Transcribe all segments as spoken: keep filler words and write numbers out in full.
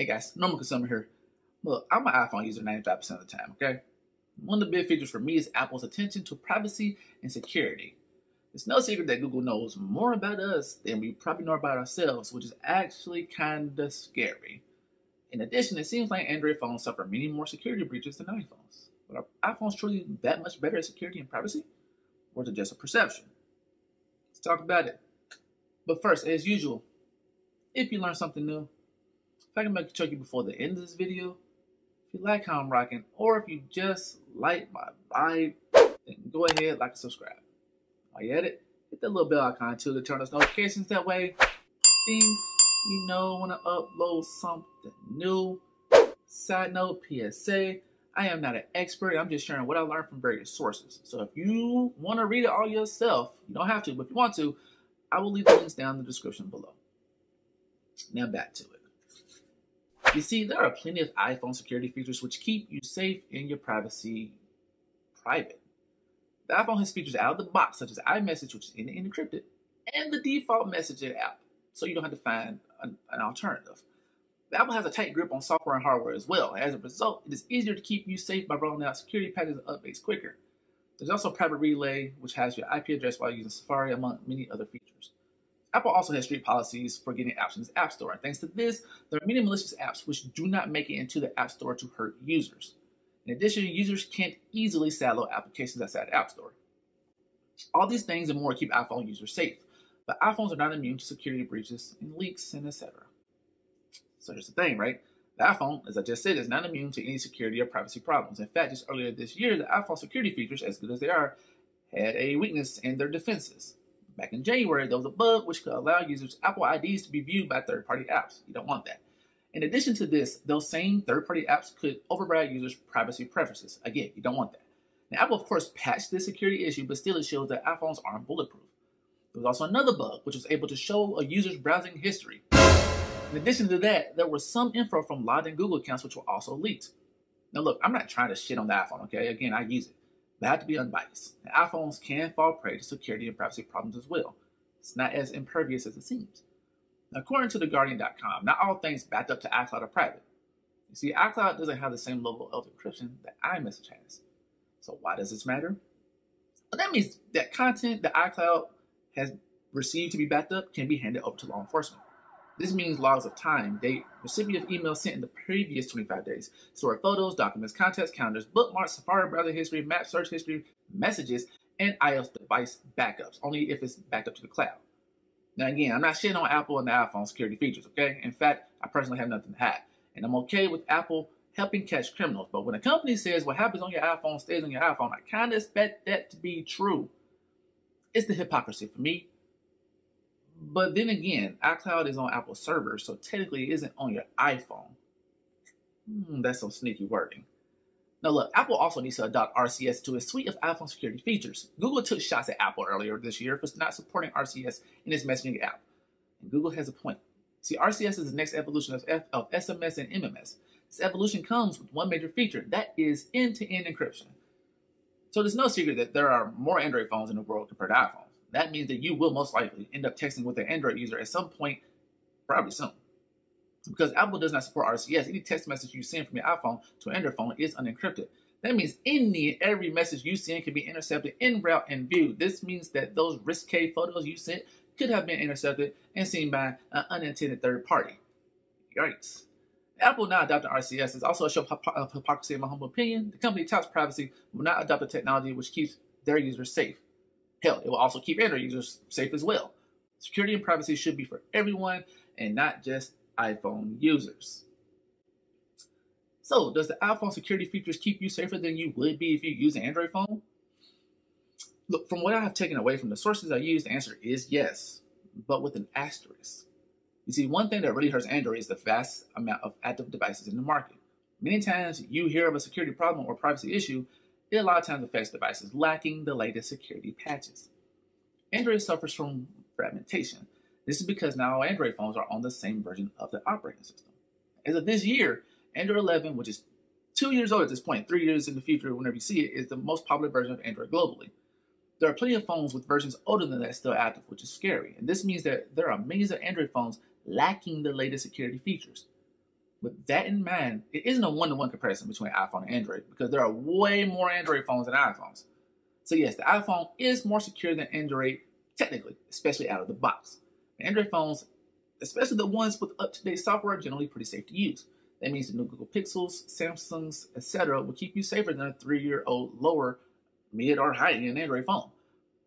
Hey guys, normal consumer here. Look, I'm an iPhone user ninety-five percent of the time, okay? One of the big features for me is Apple's attention to privacy and security. It's no secret that Google knows more about us than we probably know about ourselves, which is actually kind of scary. In addition, it seems like Android phones suffer many more security breaches than iPhones. But are iPhones truly that much better at security and privacy? Or is it just a perception? Let's talk about it. But first, as usual, if you learn something new, if I can make a chucky before the end of this video, if you like how I'm rocking, or if you just like my vibe, then go ahead, like, and subscribe. While you're at it, hit that little bell icon too to turn on notifications. That way, ding, you know when I upload something new. Side note, P S A, I am not an expert. I'm just sharing what I learned from various sources. So if you want to read it all yourself, you don't have to, but if you want to, I will leave the links down in the description below. Now back to it. You see, there are plenty of iPhone security features which keep you safe and your privacy private. The iPhone has features out of the box, such as iMessage, which is encrypted, and the default messaging app, so you don't have to find an, an alternative. But Apple has a tight grip on software and hardware as well. As a result, it is easier to keep you safe by rolling out security patches and updates quicker. There's also Private Relay, which has your I P address while using Safari, among many other features. Apple also has strict policies for getting apps in its App Store, and thanks to this, there are many malicious apps which do not make it into the App Store to hurt users. In addition, users can't easily download applications outside the App Store. All these things and more keep iPhone users safe, but iPhones are not immune to security breaches and leaks and et cetera. So here's the thing, right? The iPhone, as I just said, is not immune to any security or privacy problems. In fact, just earlier this year, the iPhone security features, as good as they are, had a weakness in their defenses. Back in January, there was a bug which could allow users' Apple I Ds to be viewed by third-party apps. You don't want that. In addition to this, those same third-party apps could override users' privacy preferences. Again, you don't want that. Now, Apple, of course, patched this security issue, but still it shows that iPhones aren't bulletproof. There was also another bug which was able to show a user's browsing history. In addition to that, there was some info from logged in Google accounts which were also leaked. Now, look, I'm not trying to shit on the iPhone, okay? Again, I use it. They have to be unbiased. And iPhones can fall prey to security and privacy problems as well. It's not as impervious as it seems. Now, according to the guardian dot com, not all things backed up to iCloud are private. You see, iCloud doesn't have the same level of encryption that iMessage has. So why does this matter? Well, that means that content that iCloud has received to be backed up can be handed over to law enforcement. This means logs of time, date, recipient of email sent in the previous twenty-five days, stored photos, documents, contacts, calendars, bookmarks, Safari browser history, map search history, messages, and iOS device backups, only if it's backed up to the cloud. Now again, I'm not shitting on Apple and the iPhone security features, okay? In fact, I personally have nothing to hide, and I'm okay with Apple helping catch criminals, but when a company says what happens on your iPhone stays on your iPhone, I kind of expect that to be true. It's the hypocrisy for me. But then again, iCloud is on Apple's server, so technically it isn't on your iPhone. Hmm, that's some sneaky wording. Now look, Apple also needs to adopt R C S to a suite of iPhone security features. Google took shots at Apple earlier this year for not supporting R C S in its messaging app. And Google has a point. See, R C S is the next evolution of, F of S M S and M M S. This evolution comes with one major feature, that is end-to-end encryption. So there's no secret that there are more Android phones in the world compared to iPhones. That means that you will most likely end up texting with an Android user at some point, probably soon. Because Apple does not support R C S, any text message you send from your iPhone to an Android phone is unencrypted. That means any and every message you send can be intercepted en route and viewed. This means that those risque photos you sent could have been intercepted and seen by an unintended third party. Yikes. Apple not adopting R C S is also a show of hypocrisy in my humble opinion. The company touts privacy will not adopt a technology which keeps their users safe. Hell, it will also keep Android users safe as well. Security and privacy should be for everyone and not just iPhone users. So, does the iPhone security features keep you safer than you would be if you use an Android phone? Look, from what I have taken away from the sources I use, the answer is yes, but with an asterisk. You see, one thing that really hurts Android is the vast amount of active devices in the market. Many times you hear of a security problem or privacy issue, it a lot of times affects devices lacking the latest security patches. Android suffers from fragmentation. This is because now all Android phones are on the same version of the operating system. As of this year, Android eleven, which is two years old at this point, three years in the future, whenever you see it, is the most popular version of Android globally. There are plenty of phones with versions older than that still active, which is scary. And this means that there are millions of Android phones lacking the latest security features. With that in mind, it isn't a one-to-one comparison between iPhone and Android because there are way more Android phones than iPhones. So yes, the iPhone is more secure than Android technically, especially out of the box. The Android phones, especially the ones with up-to-date software, are generally pretty safe to use. That means the new Google Pixels, Samsungs, et cetera will keep you safer than a three-year-old lower, mid, or high-end Android phone.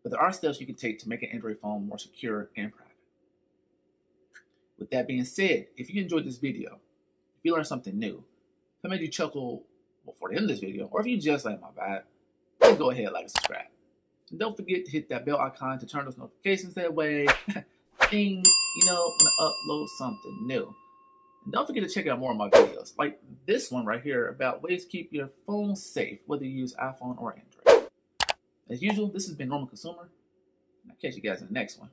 But there are steps you can take to make an Android phone more secure and private. With that being said, if you enjoyed this video, if you learned something new, if I made you chuckle before the end of this video, or if you just like my vibe, please go ahead, like, and subscribe. And don't forget to hit that bell icon to turn those notifications. That way, ding, you know, when I upload something new. And don't forget to check out more of my videos, like this one right here about ways to keep your phone safe, whether you use iPhone or Android. As usual, this has been Normal Consumer, and I'll catch you guys in the next one.